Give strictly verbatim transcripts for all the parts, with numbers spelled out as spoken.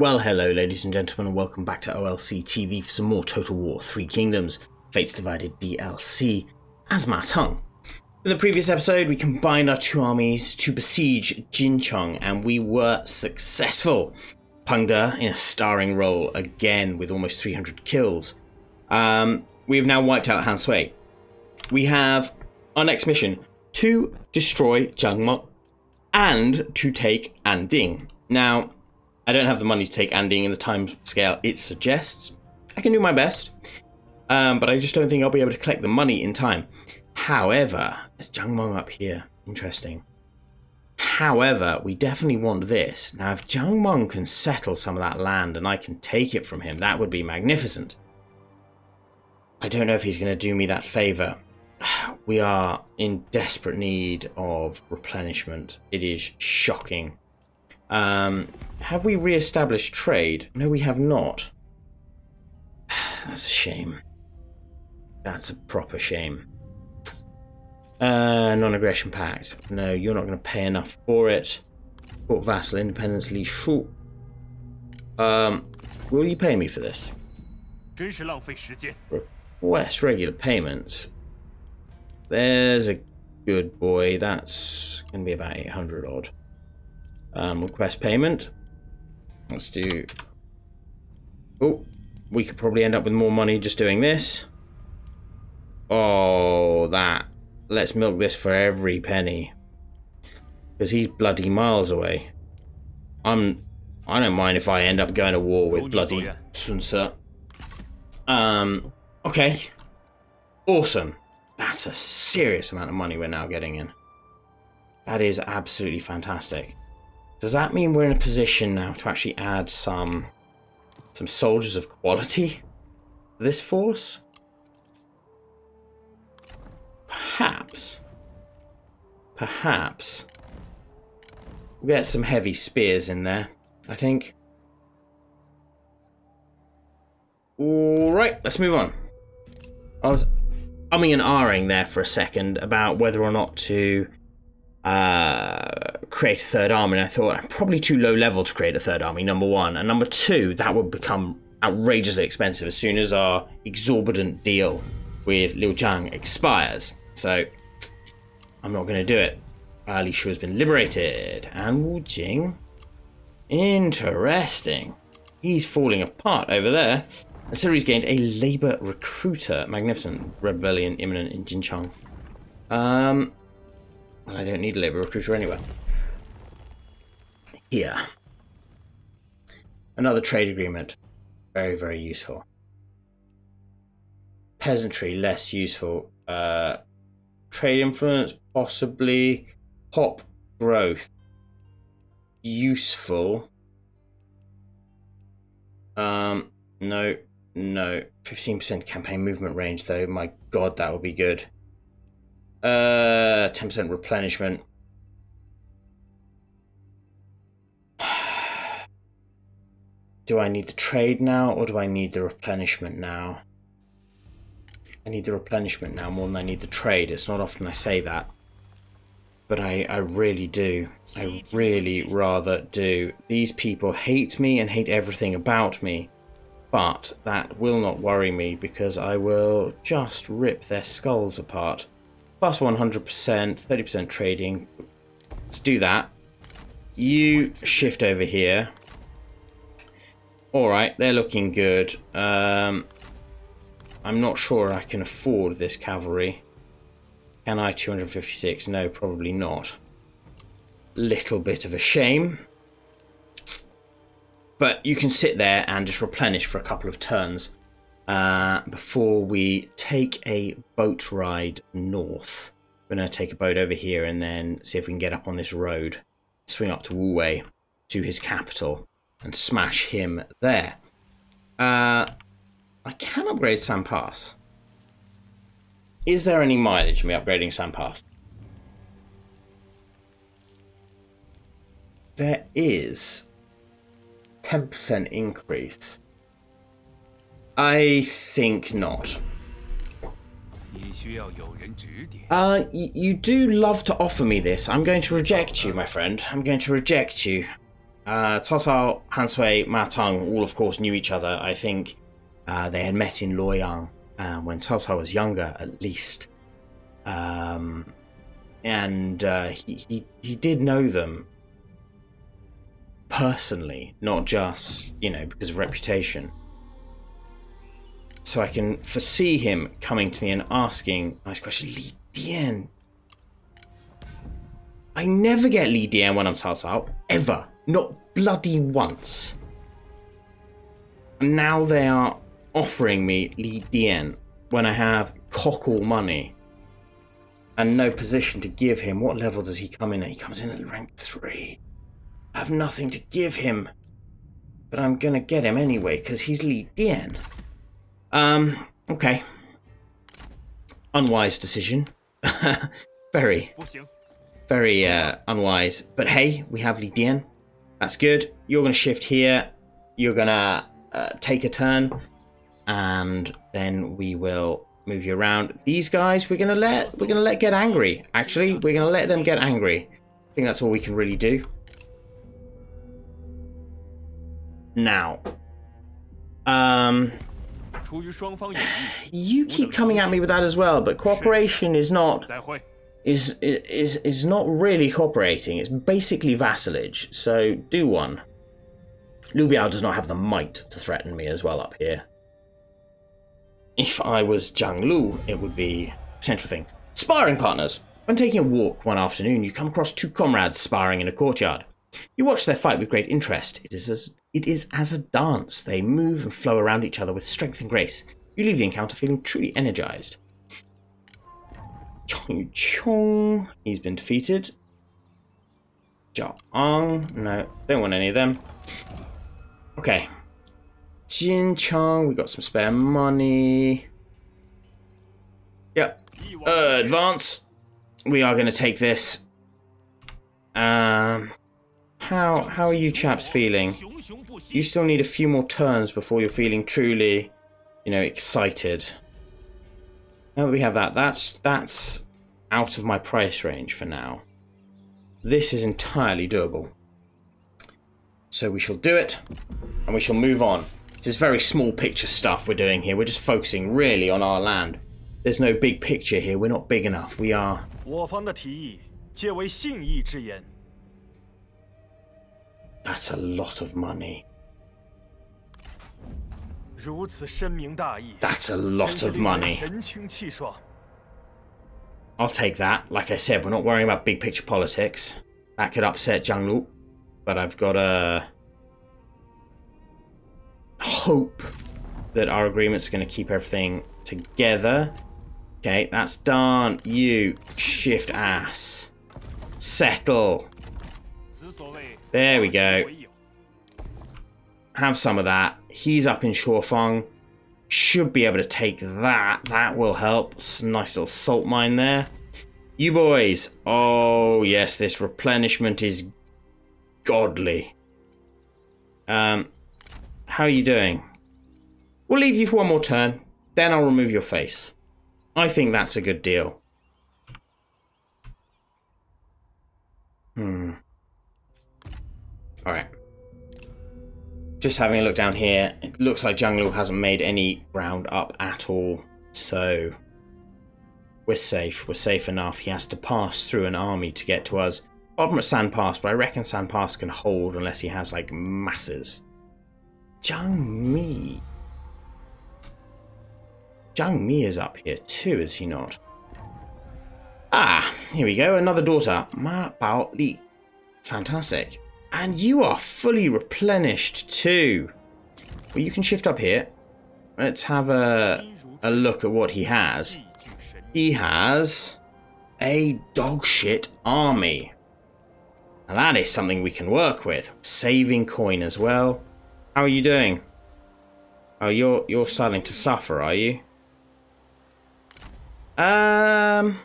Well, hello ladies and gentlemen, and welcome back to O L C T V for some more Total War: Three Kingdoms Fates Divided D L C as Ma Teng. In the previous episode, we combined our two armies to besiege Jincheng, and we were successful. Peng De in a starring role again with almost three hundred kills. Um, we have now wiped out Han Sui. We have our next mission to destroy Zhang Mo and to take Anding. Now, I don't have the money to take Anding in the time scale it suggests. I can do my best, um, but I just don't think I'll be able to collect the money in time. However, there's Zhang Mo up here. Interesting. However, we definitely want this. Now, if Zhang Mo can settle some of that land and I can take it from him, that would be magnificent. I don't know if he's going to do me that favour. We are in desperate need of replenishment. It is shocking. Um, have we re-established trade? No, we have not. That's a shame. That's a proper shame. Uh, non-aggression pact. No, you're not going to pay enough for it. Court vassal independence, Li Shu. Um, will you pay me for this? Request regular payments. There's a good boy. That's going to be about eight hundred odd. Um, request payment. Let's do... Oh, we could probably end up with more money just doing this. Oh, that. Let's milk this for every penny. Because he's bloody miles away. I'm... I don't mind if I end up going to war with bloody Sunser. Um, okay. Awesome. That's a serious amount of money we're now getting in. That is absolutely fantastic. Does that mean we're in a position now to actually add some some soldiers of quality to this force? Perhaps. Perhaps. We'll get some heavy spears in there, I think. Alright, let's move on. I was umming and ahhing there for a second about whether or not to... Uh, create a third army, and I thought I'm probably too low level to create a third army, number one, and number two, that would become outrageously expensive as soon as our exorbitant deal with Liu Zhang expires, so I'm not going to do it. Uh, Li Shu has been liberated, and Wu Jing, interesting, he's falling apart over there, and so he's gained a labour recruiter, magnificent. Rebellion imminent in Jincheng. Um... I don't need a labour recruiter anywhere. Here. Another trade agreement. Very, very useful. Peasantry, less useful. Uh, trade influence, possibly. Pop growth. Useful. Um, no, no. fifteen percent campaign movement range, though. My God, that would be good. Uh, ten percent replenishment. Do I need the trade now, or do I need the replenishment now? I need the replenishment now more than I need the trade. It's not often I say that. But I, I really do. I really rather do. These people hate me and hate everything about me. But that will not worry me, because I will just rip their skulls apart. Plus one hundred percent, thirty percent trading. Let's do that. You shift over here. Alright, they're looking good. Um, I'm not sure I can afford this cavalry. Can I? two hundred fifty-six? No, probably not. Little bit of a shame. But you can sit there and just replenish for a couple of turns. Uh, before we take a boat ride north. We're going to take a boat over here and then see if we can get up on this road, swing up to Wuwei, to his capital, and smash him there. Uh, I can upgrade Sand Pass. Is there any mileage in me upgrading Sand Pass? There is ten percent increase. I think not. Uh, you do love to offer me this. I'm going to reject you, my friend. I'm going to reject you. Uh, Cao Cao, Han Sui, Ma Teng all of course knew each other. I think uh, they had met in Luoyang uh, when Cao Cao was younger, at least. Um, and uh, he, he, he did know them personally, not just, you know, because of reputation. So I can foresee him coming to me and asking nice question. Li Dian. I never get Li Dian when I'm Cao Cao, ever. Not bloody once. And now they are offering me Li Dian when I have cock all money and no position to give him. What level does he come in at? He comes in at rank three. I have nothing to give him, but I'm going to get him anyway because he's Li Dian. Um, okay. Unwise decision. Very, very uh, unwise. But hey, we have Li Dian. That's good. You're going to shift here. You're going to uh, take a turn. And then we will move you around. These guys, we're going to let, we're going to let get angry. Actually, we're going to let them get angry. I think that's all we can really do. Now. Um... You keep coming at me with that as well, but cooperation is not is is is not really cooperating. It's basically vassalage. So do one. Liu Biao does not have the might to threaten me as well up here. If I was Jianglu, it would be a potential thing. Sparring partners. When taking a walk one afternoon, you come across two comrades sparring in a courtyard. You watch their fight with great interest. It is as It is as a dance. They move and flow around each other with strength and grace. You leave the encounter feeling truly energized. Chong Chong. He's been defeated. Zhaang. No, don't want any of them. Okay. Jincheng. We got some spare money. Yep. Uh, advance. We are going to take this. Um... How how are you chaps feeling? You still need a few more turns before you're feeling truly, you know, excited. Now that we have that, that's that's out of my price range for now. This is entirely doable. So we shall do it, and we shall move on. This is very small picture stuff we're doing here. We're just focusing really on our land. There's no big picture here. We're not big enough. We are. 我方的提议皆为信义之言. That's a lot of money. That's a lot of money. I'll take that. Like I said, we're not worrying about big picture politics. That could upset Jianglu. But I've got a hope that our agreement's going to keep everything together. Okay, that's done. You shift ass. Settle. There we go. Have some of that. He's up in Shuofang. Should be able to take that. That will help. Nice little salt mine there. You boys. Oh, yes. This replenishment is godly. Um, how are you doing? We'll leave you for one more turn. Then I'll remove your face. I think that's a good deal. Hmm. Alright. Just having a look down here. It looks like Jianglu hasn't made any ground up at all. So we're safe. We're safe enough. He has to pass through an army to get to us. Apart from at Sand Pass, but I reckon Sand Pass can hold unless he has like masses. Zhang Mi. Zhang Mi is up here too, is he not? Ah, here we go. Another daughter. Ma Baoli. Fantastic. And you are fully replenished too. Well, you can shift up here. Let's have a, a look at what he has. He has a dog shit army. And that is something we can work with. Saving coin as well. How are you doing? Oh, you're you're starting to suffer, are you? Um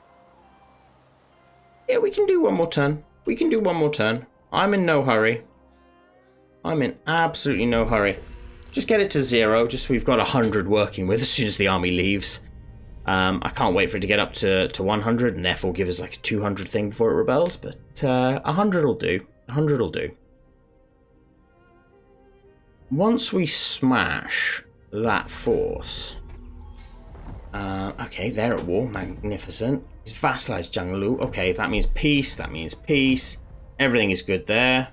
Yeah, we can do one more turn. We can do one more turn. I'm in no hurry. I'm in absolutely no hurry. Just get it to zero, just so we've got one hundred working with as soon as the army leaves. Um, I can't wait for it to get up to, to one hundred and therefore give us like a two hundred thing before it rebels, but uh, one hundred will do. one hundred will do. once we smash that force, uh, okay, they're at war, magnificent. He's vassalized Jianglu. Okay, that means peace, that means peace. Everything is good there.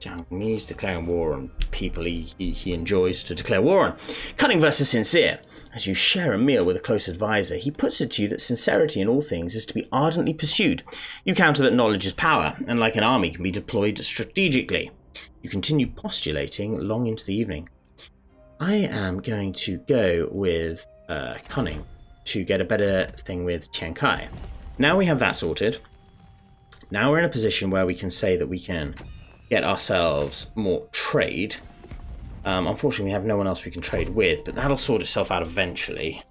Zhang Mi's declaring war on people he, he, he enjoys to declare war on. Cunning versus sincere. As you share a meal with a close advisor, he puts it to you that sincerity in all things is to be ardently pursued. You counter that knowledge is power, and like an army can be deployed strategically. You continue postulating long into the evening. I am going to go with uh, cunning to get a better thing with Tian Kai. Now we have that sorted. Now we're in a position where we can say that we can get ourselves more trade. Um, unfortunately, we have no one else we can trade with, but that'll sort itself out eventually.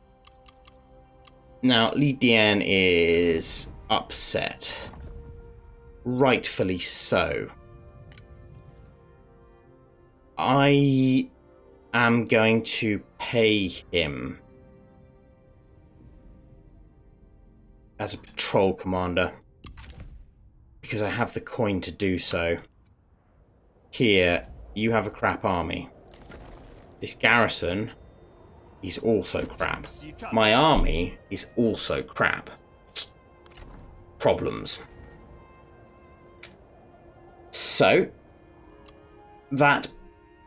Now, Li Dian is upset. Rightfully so. I am going to pay him as a patrol commander because I have the coin to do so. Here, you have a crap army. This garrison is also crap. My army is also crap. Problems. So, that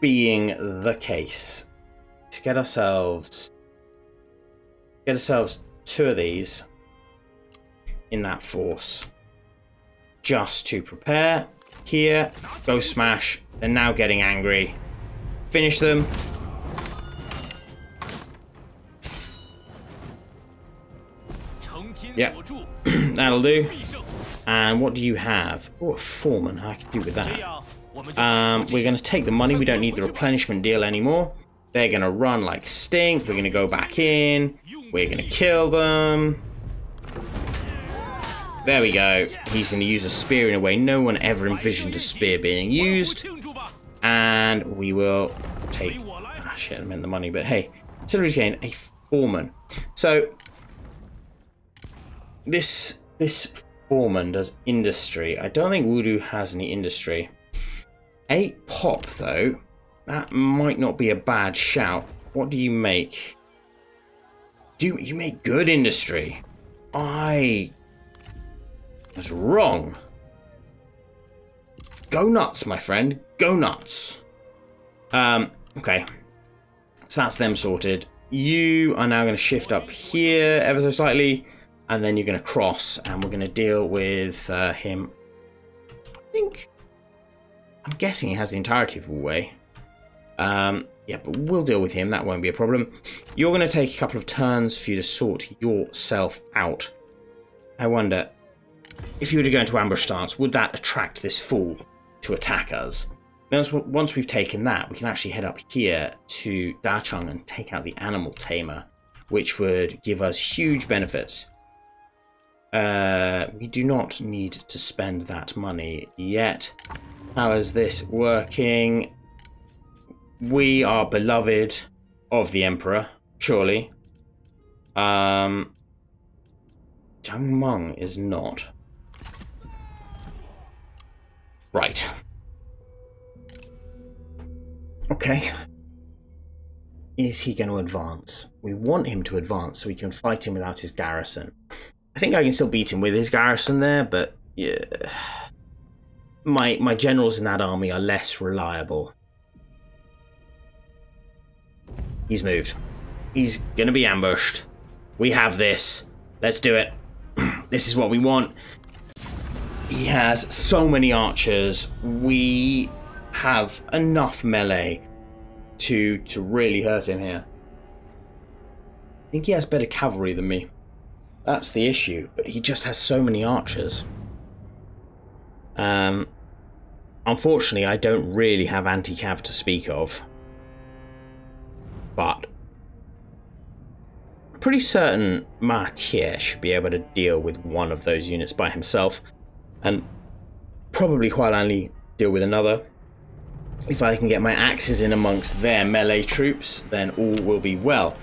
being the case, let's get ourselves get ourselves two of these in that force just to prepare. Here, go smash. They're now getting angry. Finish them. Yeah, that'll do. And what do you have? Oh, a foreman. I could do with that. Um, we're going to take the money. We don't need the replenishment deal anymore. They're going to run like stink. We're going to go back in. We're going to kill them. There we go. He's going to use a spear in a way no one ever envisioned a spear being used. And we will take... Ah, shit, I meant the money. But hey, still regain a foreman. So... This this foreman does industry. I don't think Wudu has any industry. Eight pop though, that might not be a bad shout. What do you make? Do you make good industry? I was wrong. Go nuts, my friend. Go nuts. Um. Okay. So that's them sorted. You are now going to shift up here ever so slightly. And then you're going to cross, and we're going to deal with uh, him. I think... I'm guessing he has the entirety of Wuwei. Um, yeah, but we'll deal with him. That won't be a problem. You're going to take a couple of turns for you to sort yourself out. I wonder, if you were to go into ambush stance, would that attract this fool to attack us? Now, once we've taken that, we can actually head up here to Da Chang and take out the animal tamer, which would give us huge benefits. Uh, we do not need to spend that money yet. How is this working? We are beloved of the Emperor, surely. Um, Zhang Meng is not. Right. Okay. Is he going to advance? We want him to advance so we can fight him without his garrison. I think I can still beat him with his garrison there, but yeah, my my generals in that army are less reliable. He's moved. He's gonna be ambushed. We have this. Let's do it. This is what we want. He has so many archers. We have enough melee to to really hurt him here. I think he has better cavalry than me. That's the issue, but he just has so many archers. Um, unfortunately, I don't really have anti-cav to speak of. But I'm pretty certain Ma Teng should be able to deal with one of those units by himself. And probably Hualan Li deal with another. If I can get my axes in amongst their melee troops, then all will be well.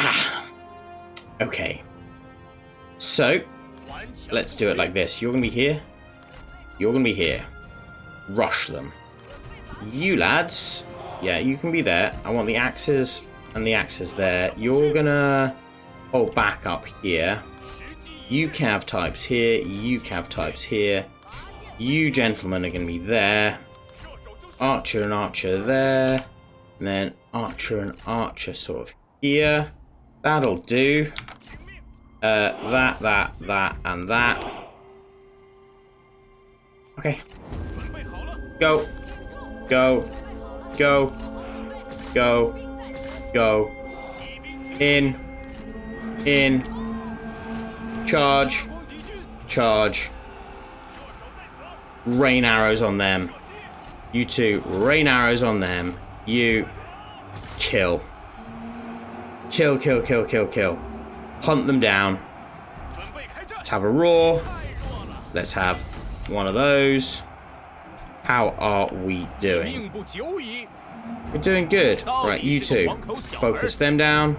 Ah, okay. So, let's do it like this. You're going to be here. You're going to be here. Rush them. You lads, yeah, you can be there. I want the axes and the axes there. You're gonna hold back up here. You cav types here, you cav types here. You gentlemen are gonna be there. Archer and archer there. And then archer and archer sort of here. That'll do. Uh, that, that, that, and that. Okay. Go. Go. Go. Go. Go. In. In. Charge. Charge. Rain arrows on them. You two, rain arrows on them. You. Kill. Kill, kill, kill, kill, kill. Hunt them down. Let's have a roar. Let's have one of those. How are we doing? We're doing good. Right, you two. Focus them down.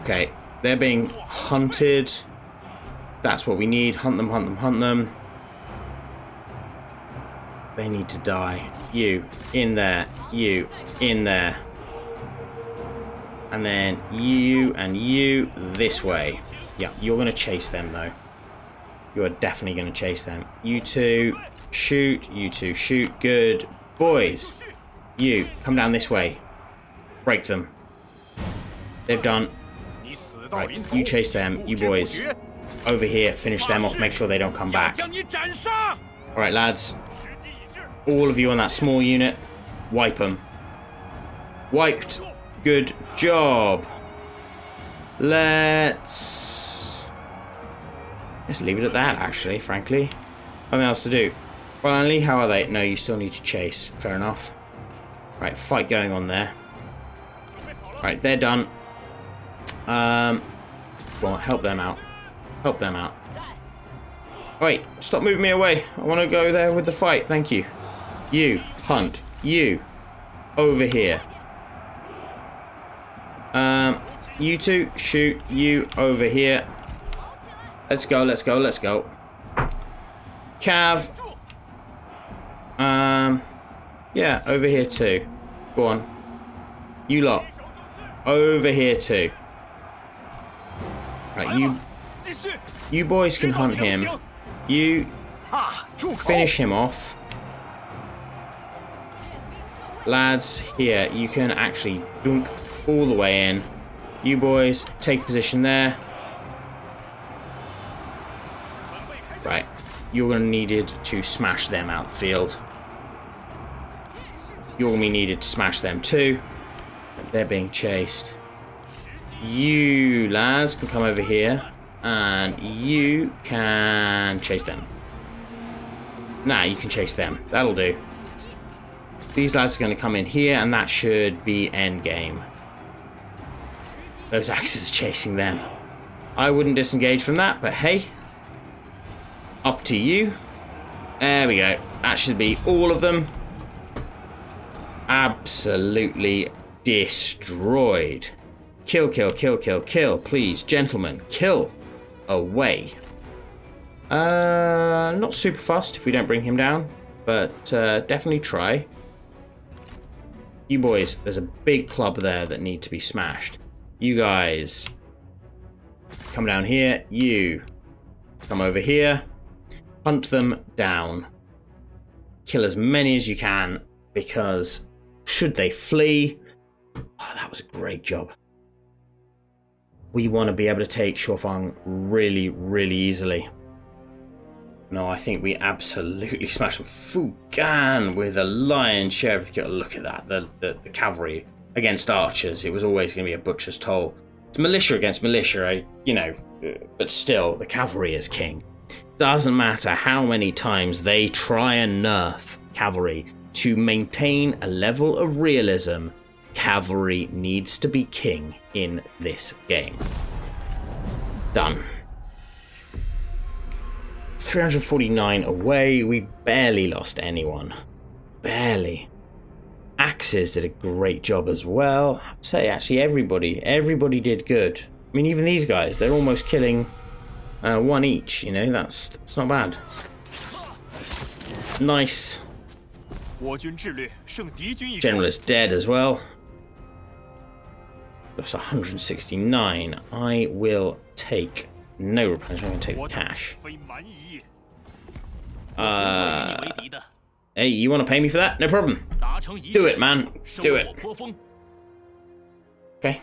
Okay, they're being hunted. That's what we need. Hunt them, hunt them, hunt them. They need to die. You, in there. You, in there. And then you and you this way. Yeah, you're going to chase them, though. You're definitely going to chase them. You two, shoot. You two, shoot. Good. Boys, you, come down this way. Break them. They've done. Right, you chase them. You boys, over here. Finish them off. Make sure they don't come back. All right, lads. All of you on that small unit, wipe them. Wiped. Good job. Let's... Let's leave it at that, actually, frankly. Nothing else to do. Finally, how are they? No, you still need to chase. Fair enough. Right, fight going on there. Right, they're done. Um, well, help them out. Help them out. Wait, stop moving me away. I want to go there with the fight. Thank you. You, hunt. You, over here. Um, you two, shoot. You over here. Let's go, let's go, let's go. Cav. Um, yeah, over here too. Go on. You lot. Over here too. Right, you. You boys can hunt him. You finish him off. Lads, here, you can actually dunk all the way in. You boys, take a position there. Right, you're going to be needed to smash them out the field. You're going to be needed to smash them too. They're being chased. You, lads, can come over here. And you can chase them. Nah, you can chase them. That'll do. These lads are going to come in here, and that should be end game. Those axes are chasing them. I wouldn't disengage from that, but hey, up to you. There we go. That should be all of them. Absolutely destroyed. Kill, kill, kill, kill, kill. Please, gentlemen, kill away. Uh, not super fast if we don't bring him down, but uh, definitely try. You boys, there's a big club there that need to be smashed. You guys, come down here. You, come over here. Hunt them down. Kill as many as you can, because should they flee... Oh, that was a great job. We want to be able to take Shuofang really, really easily. No, I think we absolutely smashed them. Fu Gan with a lion's share of the kill. Look at that. The, the, the cavalry against archers. It was always going to be a butcher's toll. It's militia against militia, I, you know, but still, the cavalry is king. Doesn't matter how many times they try and nerf cavalry to maintain a level of realism. Cavalry needs to be king in this game. Done. three hundred forty-nine away. We barely lost anyone. Barely. Axes did a great job as well. I'd say actually everybody. Everybody did good. I mean, even these guys. They're almost killing uh, one each. You know, that's, that's not bad. Nice. General is dead as well. That's one hundred sixty-nine. I will take no replenishment. I'm going to take the cash. Uh, hey, you want to pay me for that? No problem. Do it, man. Do it. Okay.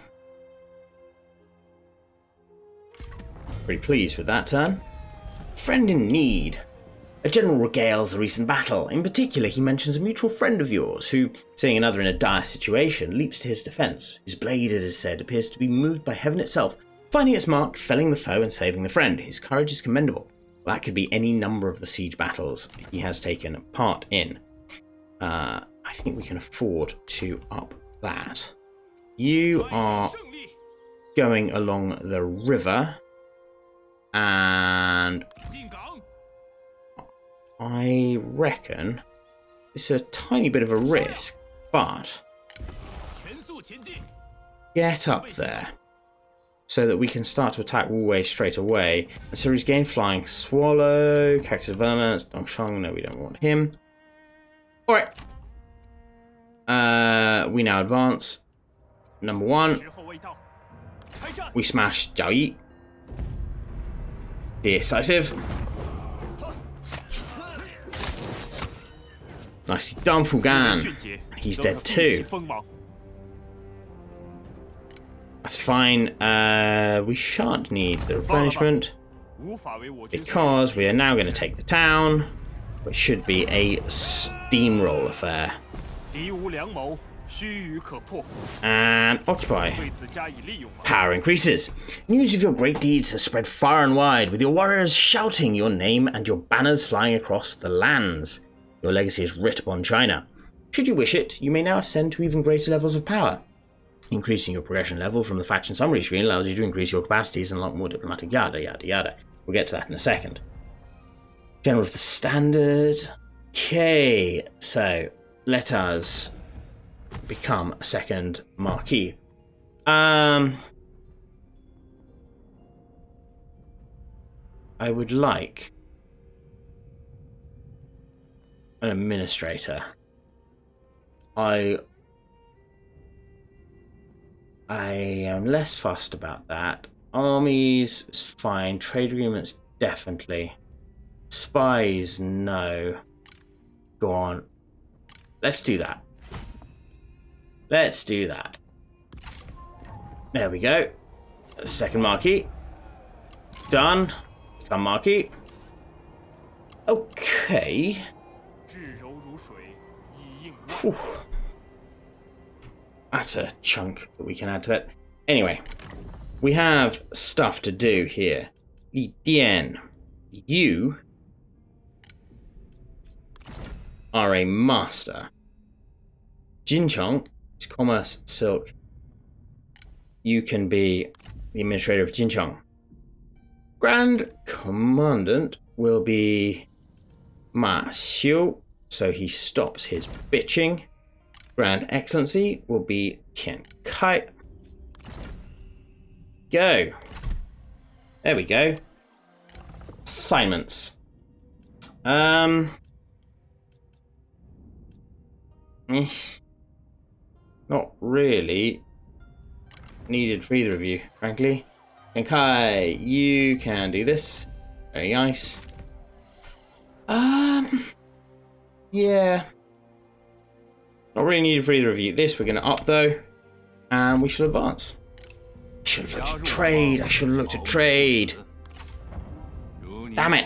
Pretty pleased with that turn. Friend in need. A general regales a recent battle. In particular, he mentions a mutual friend of yours who, seeing another in a dire situation, leaps to his defence. His blade, it is said, appears to be moved by heaven itself, finding its mark, felling the foe and saving the friend. His courage is commendable. Well, that could be any number of the siege battles he has taken part in. Uh, I think we can afford to up that. You are going along the river, and I reckon it's a tiny bit of a risk, but get up there so that we can start to attack Wuwei straight away. And so he's gained flying swallow, character developments, Dongshang, no, we don't want him. Alright. Uh, we now advance. Number one. We smash Zhao Yi. Decisive. Nicely done, Fu Gan. He's dead too. That's fine. Uh, we shan't need the replenishment because we are now going to take the town, which should be a steamroll affair. And occupy. Power increases. News of your great deeds has spread far and wide, with your warriors shouting your name and your banners flying across the lands. Your legacy is writ upon China. Should you wish it, you may now ascend to even greater levels of power. Increasing your progression level from the faction summary screen allows you to increase your capacities and unlock more diplomatic yada yada yada. We'll get to that in a second. General of the Standard. Okay, so let us become a second marquee. Um, I would like an administrator. I I am less fussed about that. Armies is fine. Trade agreements definitely. Spies no. Go on. Let's do that. Let's do that. There we go. Second marquee. Done. Become marquee. Okay. Whew. That's a chunk that we can add to that. Anyway, we have stuff to do here. Li Dian, you are a master. Jincheng, it's commerce, silk. You can be the administrator of Jincheng. Grand Commandant will be Ma Xiu. So he stops his bitching. Grand Excellency will be Ken Kai. Go. There we go. Assignments. Um. Not really needed for either of you, frankly. Ken Kai, you can do this. Very nice. Um. Yeah, not really needed for either of you. This we're going to up though, and we shall advance. I should have looked at trade. I should have looked at trade. Damn it.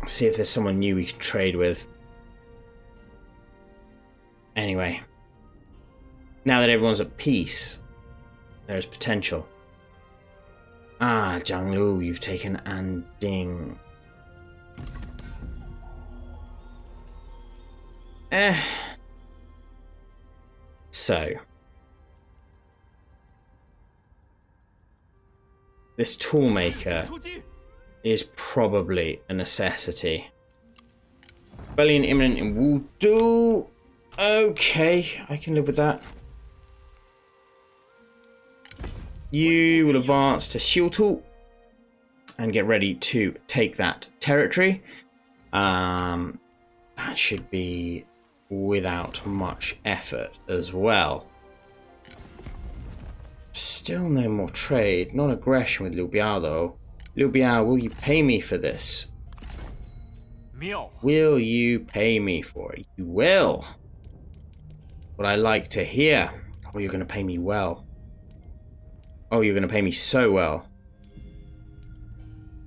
Let's see if there's someone new we could trade with. Anyway, now that everyone's at peace, there is potential. Ah, Jianglu, you've taken Anding. Eh. So this toolmaker is probably a necessity. Rebellion imminent in Wudu. Okay, I can live with that. You will advance to Xiutu and get ready to take that territory. Um That should be without much effort as well. Still no more trade. Non-aggression with Liu Biao though. Liu Biao, will you pay me for this? Will you pay me for it? You will. What I like to hear. Oh, you're going to pay me well. Oh, you're going to pay me so well.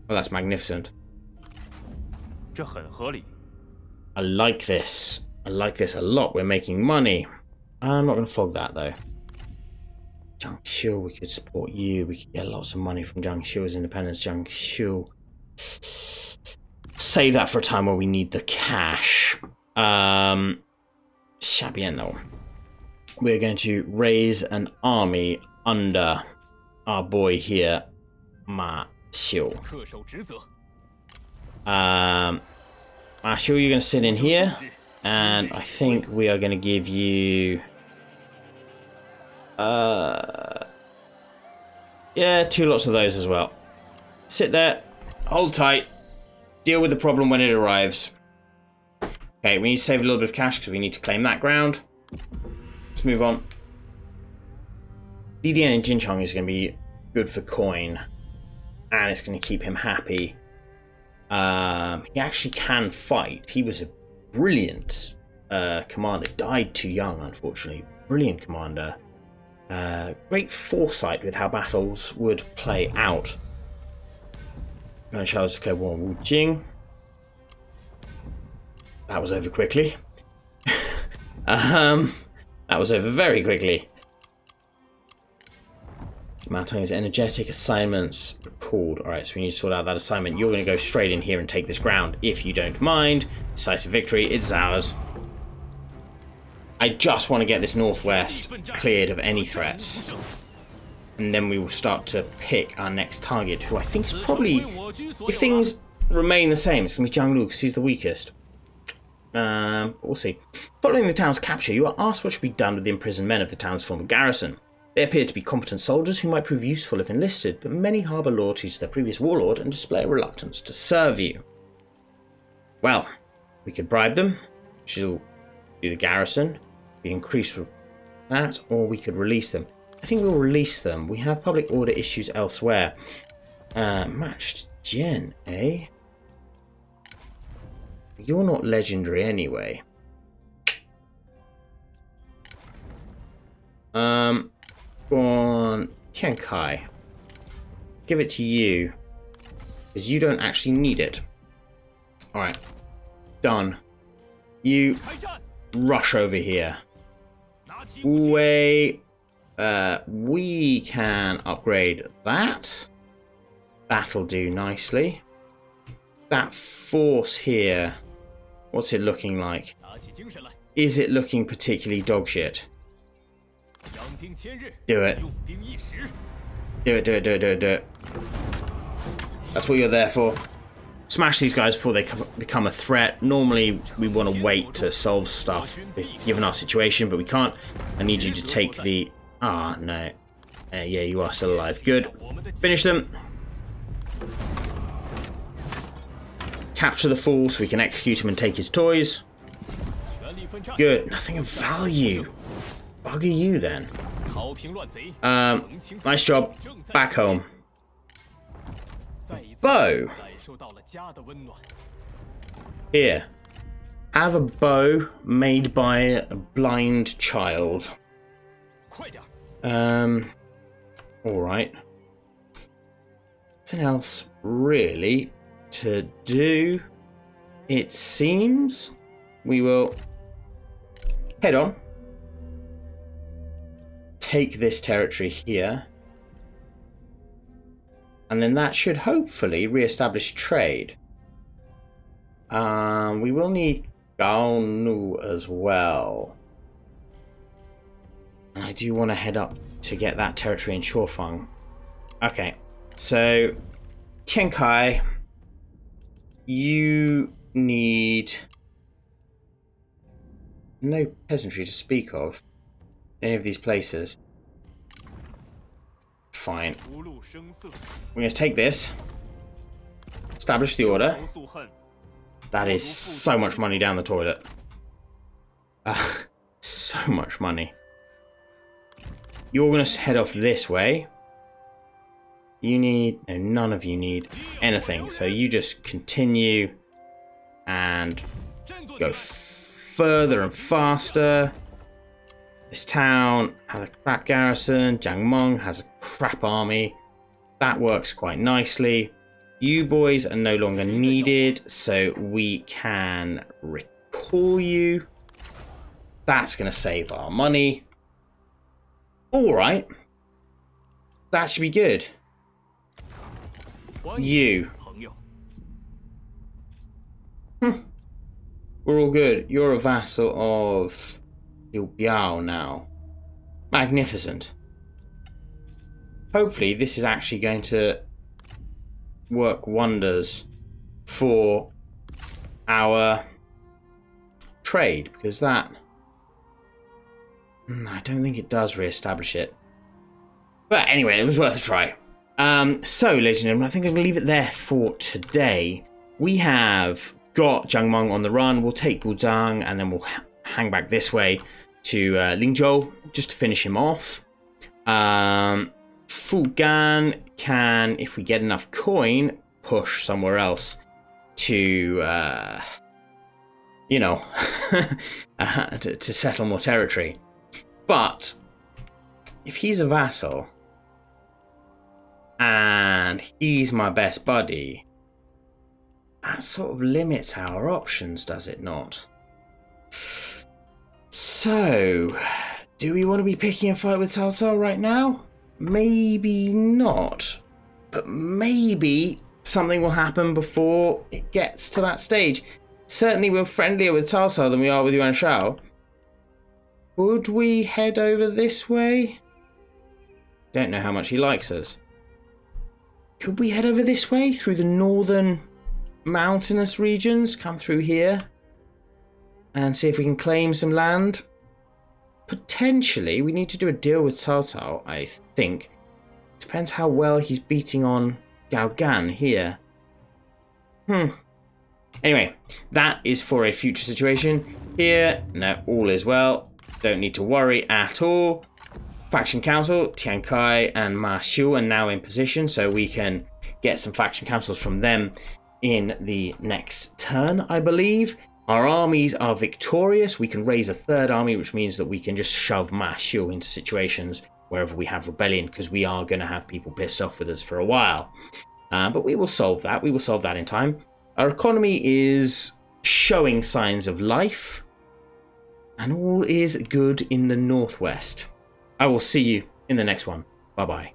Oh, that's magnificent. I like this. I like this a lot. We're making money. I'm not going to flog that, though. Zhang Xiu, we could support you. We could get lots of money from Zhang Xiu's independence. Zhang Xiu. Save that for a time where we need the cash. Um, Shabiano. We're going to raise an army under our boy here, Ma Xiu. Um, Ma Xiu, you're going to sit in here, and I think we are going to give you... Uh, yeah, two lots of those as well. Sit there, hold tight, deal with the problem when it arrives. Okay, we need to save a little bit of cash because we need to claim that ground. Let's move on. Li Dian in Jincheng is going to be good for coin, and it's going to keep him happy. Um, he actually can fight. He was a brilliant uh, commander. Died too young, unfortunately. Brilliant commander. Uh, great foresight with how battles would play out. And Charles declared war on Wu Jing. That was over quickly. um, that was over very quickly. Ma Teng's energetic assignments recalled. Alright, so we need to sort out that assignment. You're going to go straight in here and take this ground, if you don't mind. Decisive victory, it's ours. I just want to get this northwest cleared of any threats. And then we will start to pick our next target, who I think is probably... If things remain the same, it's going to be Jianglu, because he's the weakest. Um, we'll see. Following the town's capture, you are asked what should be done with the imprisoned men of the town's former garrison. They appear to be competent soldiers who might prove useful if enlisted, but many harbour loyalty to their previous warlord and display a reluctance to serve you. Well, we could bribe them, which will do the garrison. We increase that, or we could release them. I think we'll release them. We have public order issues elsewhere. Uh, matched Gen, eh? You're not legendary anyway. Um, go on, Ken Kai. Give it to you, because you don't actually need it. All right, done. You rush over here. Wait. Uh, we can upgrade that. That'll do nicely. That force here, what's it looking like? Is it looking particularly dog shit? Do it. Do it, do it, do it, do it, do it. That's what you're there for. Smash these guys before they become a threat. Normally, we want to wait to solve stuff, given our situation, but we can't. I need you to take the... Ah, oh, no. Uh, yeah, you are still alive. Good. Finish them. Capture the fool so we can execute him and take his toys. Good. Nothing of value. Bugger you, then. Um, nice job. Back home. Bow. Here. Have a bow made by a blind child. Um, alright. Nothing else really to do, it seems. We will head on. Take this territory here. And then that should hopefully re-establish trade. Um, we will need Gaonu as well. And I do want to head up to get that territory in Shuofang. Okay, so Tian Kai, you need no peasantry to speak of in any of these places. Fine. We're going to take this, establish the order. That is so much money down the toilet. Uh, so much money. You're going to head off this way. You need... No, none of you need anything. So you just continue and go further and faster. This town has a crap garrison. Zhang Meng has a crap army. That works quite nicely. You boys are no longer needed, so we can recall you. That's going to save our money. All right. That should be good. You. Hm. We're all good. You're a vassal of Liu Biao now. Magnificent. Hopefully this is actually going to work wonders for our trade, because that... I don't think it does re-establish it. But anyway, it was worth a try. Um, so, ladies and gentlemen, I think I'm going to leave it there for today. We have got Zhang Meng on the run. We'll take Wuzhang and then we'll hang back this way to uh, Lingzhou just to finish him off. Um, Fu Gan can, if we get enough coin, push somewhere else to, uh, you know, uh, to, to settle more territory. But if he's a vassal and he's my best buddy, that sort of limits our options, does it not? So, do we want to be picking a fight with Cao Cao right now? Maybe not, but maybe something will happen before it gets to that stage. Certainly we're friendlier with Cao Cao than we are with Yuan Shao. Would we head over this way? Don't know how much he likes us. Could we head over this way through the northern mountainous regions? Come through here and see if we can claim some land. Potentially, we need to do a deal with Cao Cao, I think. Depends how well he's beating on Gao Gan here. Hmm. Anyway, that is for a future situation. Here, no, all is well. Don't need to worry at all. Faction Council, Tian Kai and Ma Xiu are now in position, so we can get some Faction Councils from them in the next turn, I believe. Our armies are victorious. We can raise a third army, which means that we can just shove Ma Xiu into situations wherever we have rebellion, because we are going to have people pissed off with us for a while. Uh, but we will solve that. We will solve that in time. Our economy is showing signs of life, and all is good in the northwest. I will see you in the next one. Bye-bye.